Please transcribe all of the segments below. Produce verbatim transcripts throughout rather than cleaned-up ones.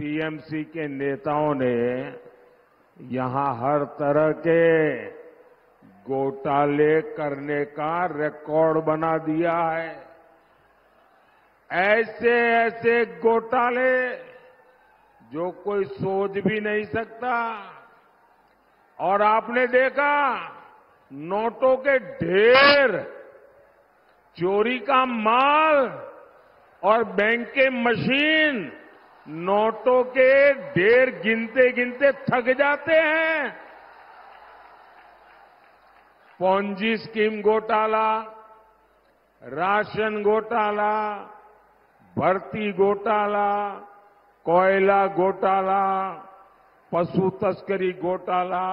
TMC के नेताओं ने यहां हर तरह के घोटाले करने का रिकॉर्ड बना दिया है। ऐसे ऐसे घोटाले जो कोई सोच भी नहीं सकता। और आपने देखा नोटों के ढेर, चोरी का माल और बैंक के मशीन, नोटों के ढेर गिनते गिनते थक जाते हैं। पोंजी स्कीम घोटाला, राशन घोटाला, भर्ती घोटाला, कोयला घोटाला, पशु तस्करी घोटाला,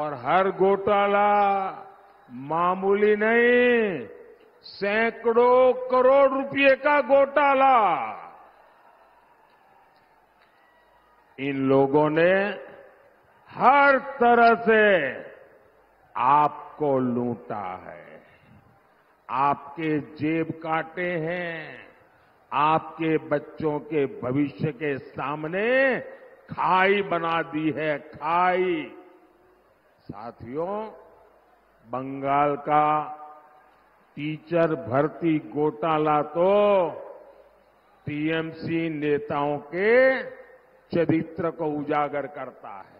और हर घोटाला मामूली नहीं, सैकड़ों करोड़ रुपए का घोटाला। इन लोगों ने हर तरह से आपको लूटा है, आपके जेब काटे हैं, आपके बच्चों के भविष्य के सामने खाई बना दी है, खाई। साथियों, बंगाल का टीचर भर्ती घोटाला तो टीएमसी नेताओं के चरित्र को उजागर करता है।